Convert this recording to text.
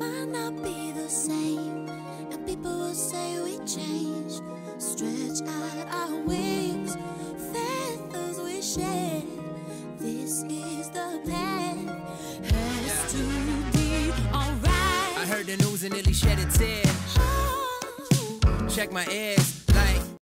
might not be the same, and people will say we change. Stretch out our wings, feathers we shed. This is the path, has to be alright. I heard the news and nearly shed a tear. Check my ears.